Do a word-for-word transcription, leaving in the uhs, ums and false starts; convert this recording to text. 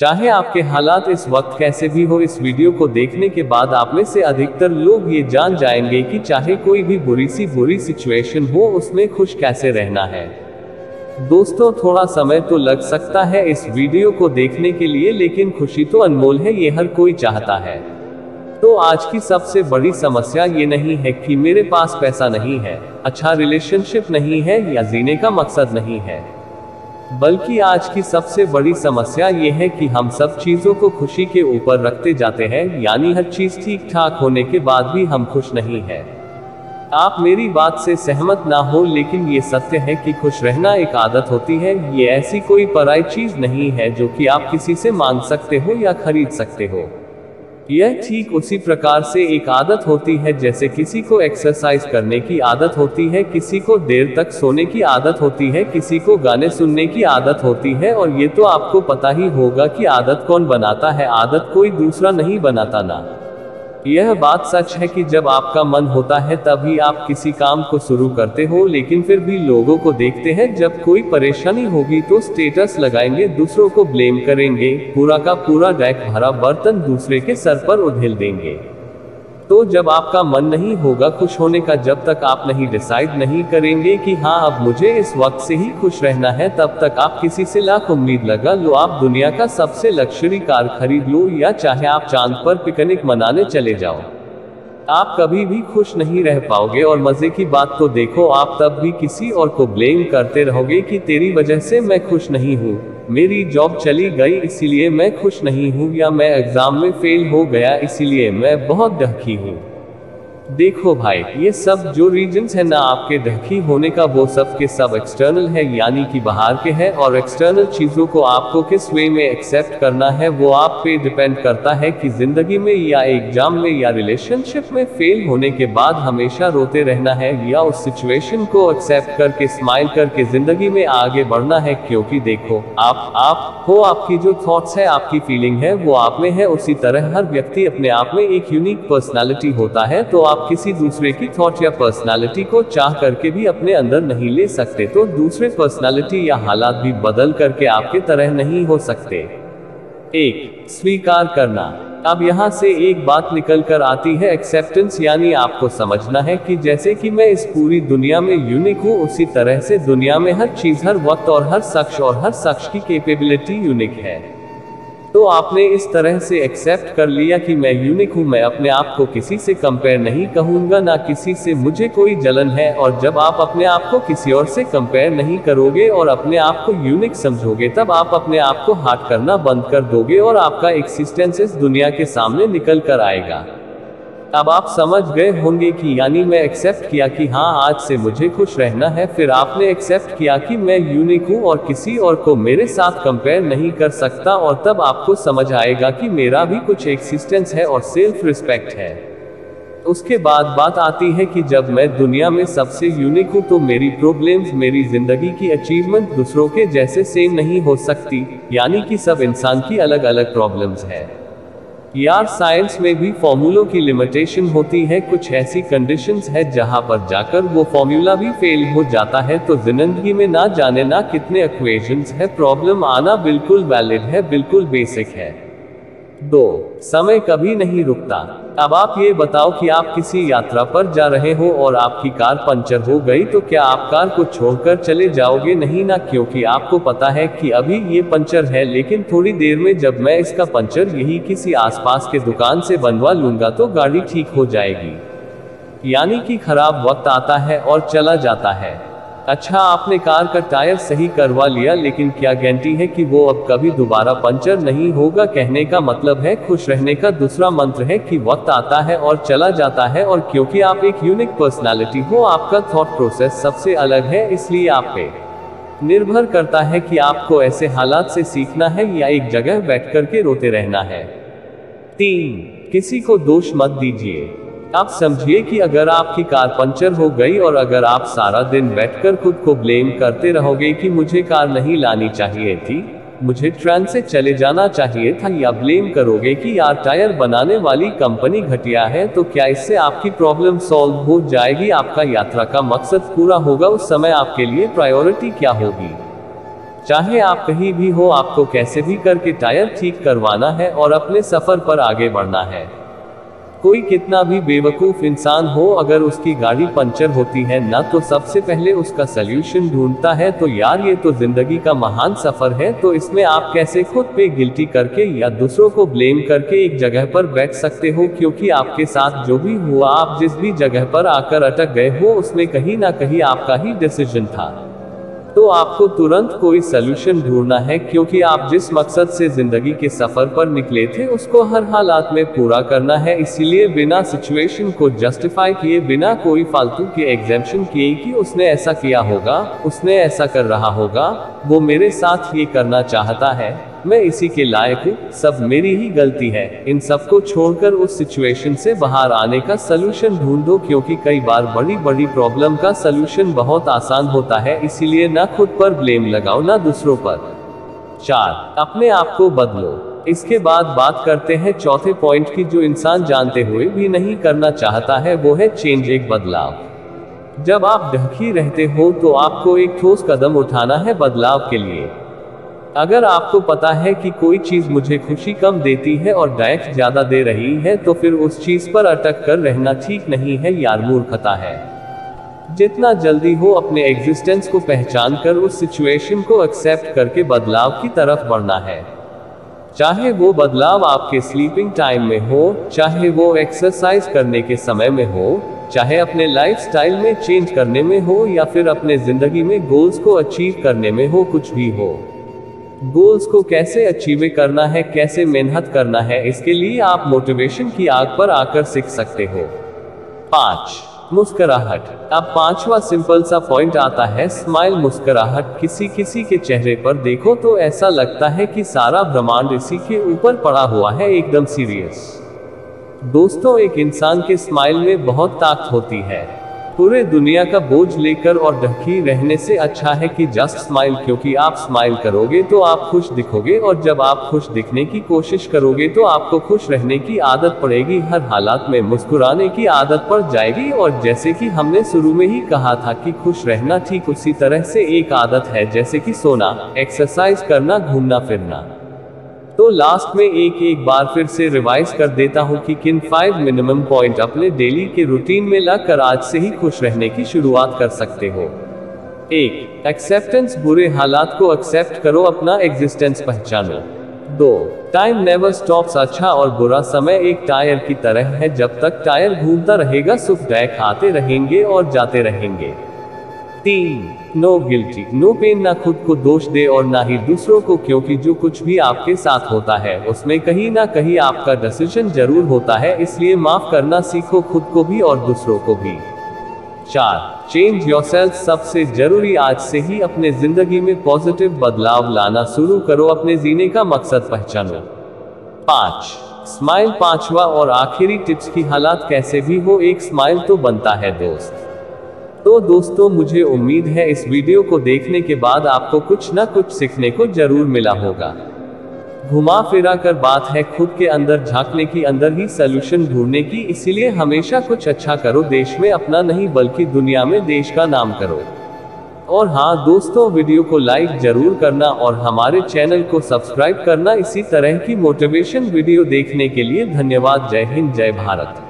चाहे आपके हालात इस वक्त कैसे भी हो, इस वीडियो को देखने के बाद आप में से अधिकतर लोग ये जान जाएंगे कि चाहे कोई भी बुरी सी बुरी सिचुएशन हो, उसमें खुश कैसे रहना है। दोस्तों, थोड़ा समय तो लग सकता है इस वीडियो को देखने के लिए, लेकिन खुशी तो अनमोल है, ये हर कोई चाहता है। तो आज की सबसे बड़ी समस्या ये नहीं है कि मेरे पास पैसा नहीं है, अच्छा रिलेशनशिप नहीं है या जीने का मकसद नहीं है, बल्कि आज की सबसे बड़ी समस्या ये है कि हम सब चीज़ों को खुशी के ऊपर रखते जाते हैं, यानी हर चीज़ ठीक ठाक होने के बाद भी हम खुश नहीं हैं। आप मेरी बात से सहमत ना हो, लेकिन ये सत्य है कि खुश रहना एक आदत होती है। ये ऐसी कोई पराई चीज़ नहीं है जो कि आप किसी से मांग सकते हो या खरीद सकते हो। यह ठीक उसी प्रकार से एक आदत होती है जैसे किसी को एक्सरसाइज करने की आदत होती है, किसी को देर तक सोने की आदत होती है, किसी को गाने सुनने की आदत होती है। और ये तो आपको पता ही होगा कि आदत कौन बनाता है, आदत कोई दूसरा नहीं बनाता ना। यह बात सच है कि जब आपका मन होता है तभी आप किसी काम को शुरू करते हो, लेकिन फिर भी लोगों को देखते हैं, जब कोई परेशानी होगी तो स्टेटस लगाएंगे, दूसरों को ब्लेम करेंगे, पूरा का पूरा रैक भरा बर्तन दूसरे के सर पर उधेल देंगे। तो जब आपका मन नहीं होगा खुश होने का, जब तक आप नहीं डिसाइड नहीं करेंगे कि हाँ अब मुझे इस वक्त से ही खुश रहना है, तब तक आप किसी से लाख उम्मीद लगा लो, आप दुनिया का सबसे लग्जरी कार खरीद लो, या चाहे आप चांद पर पिकनिक मनाने चले जाओ, आप कभी भी खुश नहीं रह पाओगे। और मजे की बात तो देखो, आप तब भी किसी और को ब्लेम करते रहोगे कि तेरी वजह से मैं खुश नहीं हूँ, मेरी जॉब चली गई इसीलिए मैं खुश नहीं हूँ, या मैं एग्ज़ाम में फेल हो गया इसीलिए मैं बहुत दुखी हूँ। देखो भाई, ये सब जो रीजंस है ना आपके दुखी होने का, वो सब के सब एक्सटर्नल है, यानी कि बाहर के हैं। और एक्सटर्नल चीज़ों को आपको किस वे में एक्सेप्ट करना है वो आप पे डिपेंड करता है कि ज़िंदगी में या एग्ज़ाम में या रिलेशनशिप में फेल होने के बाद हमेशा रोते रहना है, या उस सिचुएशन को एक्सेप्ट करके स्माइल करके ज़िंदगी में आगे बढ़ना है। क्योंकि देखो, आप आप हो, आपकी जो थॉट्स है, आपकी फीलिंग है, वो आप में है। उसी तरह हर व्यक्ति अपने आप में एक यूनिक पर्सनैलिटी होता है, तो आप किसी दूसरे की थॉट या पर्सनालिटी को चाह करके भी अपने अंदर नहीं ले सकते, तो दूसरे पर्सनालिटी या हालात भी बदल करके आपके तरह नहीं हो सकते। एक, स्वीकार करना। अब यहाँ से एक बात निकल कर आती है एक्सेप्टेंस, यानी आपको समझना है कि जैसे कि मैं इस पूरी दुनिया में यूनिक हूँ, उसी तरह से दुनिया में हर चीज़, हर वक्त और हर शख्स और हर शख्स की कैपेबिलिटी यूनिक है। तो आपने इस तरह से एक्सेप्ट कर लिया कि मैं यूनिक हूँ, मैं अपने आप को किसी से कंपेयर नहीं कहूँगा, ना किसी से मुझे कोई जलन है। और जब आप अपने आप को किसी और से कंपेयर नहीं करोगे और अपने आप को यूनिक समझोगे, तब आप अपने आप को हार्ट करना बंद कर दोगे और आपका एक्सिस्टेंस इस दुनिया के सामने निकल कर आएगा। अब आप समझ गए होंगे कि यानी मैं एक्सेप्ट किया कि हाँ आज से मुझे खुश रहना है, फिर आपने एक्सेप्ट किया कि मैं यूनिक हूँ और किसी और को मेरे साथ कंपेयर नहीं कर सकता, और तब आपको समझ आएगा कि मेरा भी कुछ एक्सिस्टेंस है और सेल्फ रिस्पेक्ट है। उसके बाद बात आती है कि जब मैं दुनिया में सबसे यूनिक हूँ, तो मेरी प्रॉब्लम्स, मेरी ज़िंदगी की अचीवमेंट दूसरों के जैसे सेम नहीं हो सकती, यानी कि सब इंसान की अलग अलग प्रॉब्लम्स है। यार, साइंस में भी फॉर्मूलों की लिमिटेशन होती है, कुछ ऐसी कंडीशंस है जहां पर जाकर वो फॉर्मूला भी फेल हो जाता है। तो जिंदगी में ना जाने ना कितने इक्वेशंस है, प्रॉब्लम आना बिल्कुल वैलिड है, बिल्कुल बेसिक है। दो, समय कभी नहीं रुकता। अब आप ये बताओ कि आप किसी यात्रा पर जा रहे हो और आपकी कार पंचर हो गई, तो क्या आप कार को छोड़कर चले जाओगे? नहीं ना, क्योंकि आपको पता है कि अभी ये पंचर है, लेकिन थोड़ी देर में जब मैं इसका पंचर यही किसी आसपास के दुकान से बनवा लूँगा तो गाड़ी ठीक हो जाएगी। यानी कि खराब वक्त आता है और चला जाता है। अच्छा, आपने कार का टायर सही करवा लिया, लेकिन क्या गारंटी है कि वो अब कभी दोबारा पंचर नहीं होगा? कहने का मतलब है, खुश रहने का दूसरा मंत्र है कि वक्त आता है और चला जाता है, और क्योंकि आप एक यूनिक पर्सनालिटी हो, आपका थॉट प्रोसेस सबसे अलग है, इसलिए आप पे निर्भर करता है कि आपको ऐसे हालात से सीखना है या एक जगह बैठ करके रोते रहना है। तीन, किसी को दोष मत दीजिए। आप समझिए कि अगर आपकी कार पंचर हो गई और अगर आप सारा दिन बैठकर खुद को ब्लेम करते रहोगे कि मुझे कार नहीं लानी चाहिए थी, मुझे ट्रेन से चले जाना चाहिए था, या ब्लेम करोगे कि यार टायर बनाने वाली कंपनी घटिया है, तो क्या इससे आपकी प्रॉब्लम सॉल्व हो जाएगी? आपका यात्रा का मकसद पूरा होगा? उस समय आपके लिए प्रायोरिटी क्या होगी? चाहे आप कहीं भी हो, आपको कैसे भी करके टायर ठीक करवाना है और अपने सफर पर आगे बढ़ना है। कोई कितना भी बेवकूफ इंसान हो, अगर उसकी गाड़ी पंचर होती है ना तो सबसे पहले उसका सल्यूशन ढूंढता है। तो यार ये तो जिंदगी का महान सफर है, तो इसमें आप कैसे खुद पे गिल्टी करके या दूसरों को ब्लेम करके एक जगह पर बैठ सकते हो, क्योंकि आपके साथ जो भी हुआ, आप जिस भी जगह पर आकर अटक गए हो, उसमें कहीं ना कहीं आपका ही डिसीजन था। तो आपको तुरंत कोई सलूशन ढूंढना है, क्योंकि आप जिस मकसद से जिंदगी के सफर पर निकले थे उसको हर हालात में पूरा करना है। इसीलिए बिना सिचुएशन को जस्टिफाई किए, बिना कोई फालतू के एग्जाम्पशन किए कि उसने ऐसा किया होगा, उसने ऐसा कर रहा होगा, वो मेरे साथ ये करना चाहता है, मैं इसी के लायक हूँ, सब मेरी ही गलती है, इन सबको छोड़कर उस सिचुएशन से बाहर आने का सलूशन ढूंढो। क्योंकि कई बार बड़ी बड़ी प्रॉब्लम का सलूशन बहुत आसान होता है। इसीलिए ना खुद पर ब्लेम लगाओ ना दूसरों पर। चार, अपने आप को बदलो। इसके बाद बात करते हैं चौथे पॉइंट की, जो इंसान जानते हुए भी नहीं करना चाहता है, वो है चेंज, एक बदलाव। जब आप ढकी रहते हो तो आपको एक ठोस कदम उठाना है बदलाव के लिए। अगर आपको पता है कि कोई चीज़ मुझे खुशी कम देती है और डायरेक्ट ज़्यादा दे रही है, तो फिर उस चीज़ पर अटक कर रहना ठीक नहीं है यार, मूर्खता है। जितना जल्दी हो अपने एग्जिस्टेंस को पहचान कर उस सिचुएशन को एक्सेप्ट करके बदलाव की तरफ बढ़ना है। चाहे वो बदलाव आपके स्लीपिंग टाइम में हो, चाहे वो एक्सरसाइज करने के समय में हो, चाहे अपने लाइफस्टाइल में चेंज करने में हो, या फिर अपने ज़िंदगी में गोल्स को अचीव करने में हो, कुछ भी हो। गोल्स को कैसे अचीव करना है, कैसे मेहनत करना है, इसके लिए आप मोटिवेशन की आग पर आकर सीख सकते हो। पाँच, मुस्कुराहट। अब पांचवा सिंपल सा पॉइंट आता है, स्माइल, मुस्कुराहट। किसी किसी के चेहरे पर देखो तो ऐसा लगता है कि सारा ब्रह्मांड इसी के ऊपर पड़ा हुआ है, एकदम सीरियस। दोस्तों, एक इंसान के स्माइल में बहुत ताकत होती है। पूरे दुनिया का बोझ लेकर और ढकी रहने से अच्छा है कि जस्ट स्माइल, क्योंकि आप स्माइल करोगे तो आप खुश दिखोगे, और जब आप खुश दिखने की कोशिश करोगे तो आपको खुश रहने की आदत पड़ेगी, हर हालात में मुस्कुराने की आदत पड़ जाएगी। और जैसे कि हमने शुरू में ही कहा था कि खुश रहना ठीक उसी तरह से एक आदत है जैसे कि सोना, एक्सरसाइज करना, घूमना फिरना। तो लास्ट में एक एक बार फिर से रिवाइज कर देता हूँ कि किन फाइव मिनिमम पॉइंट अपने डेली के रूटीन में लाकर आज से ही खुश रहने की शुरुआत कर सकते हो। एक, एक्सेप्टेंस, बुरे हालात को एक्सेप्ट करो, अपना एग्जिस्टेंस पहचानो। दो, टाइम नेवर स्टॉप्स, अच्छा और बुरा समय एक टायर की तरह है, जब तक टायर घूमता रहेगा सुखदायक आते रहेंगे और जाते रहेंगे। तीन, नो गिल्टी नो पेन, ना खुद को दोष दे और ना ही दूसरों को, क्योंकि जो कुछ भी आपके साथ होता है उसमें कहीं ना कहीं आपका डिसीजन जरूर होता है। इसलिए माफ करना सीखो, खुद को भी और दूसरों को भी। चार, चेंज योरसेल्फ, सबसे जरूरी, आज से ही अपने जिंदगी में पॉजिटिव बदलाव लाना शुरू करो, अपने जीने का मकसद पहचानो। पाँच, स्माइल, पांचवा और आखिरी टिप्स की, हालात कैसे भी हो एक स्माइल तो बनता है दोस्त। तो दोस्तों, मुझे उम्मीद है इस वीडियो को देखने के बाद आपको कुछ ना कुछ सीखने को जरूर मिला होगा। घुमा फिरा कर बात है खुद के अंदर झांकने की, अंदर ही सलूशन ढूंढने की। इसीलिए हमेशा कुछ अच्छा करो, देश में अपना नहीं बल्कि दुनिया में देश का नाम करो। और हाँ दोस्तों, वीडियो को लाइक जरूर करना और हमारे चैनल को सब्सक्राइब करना। इसी तरह की मोटिवेशन वीडियो देखने के लिए धन्यवाद। जय हिंद, जय भारत।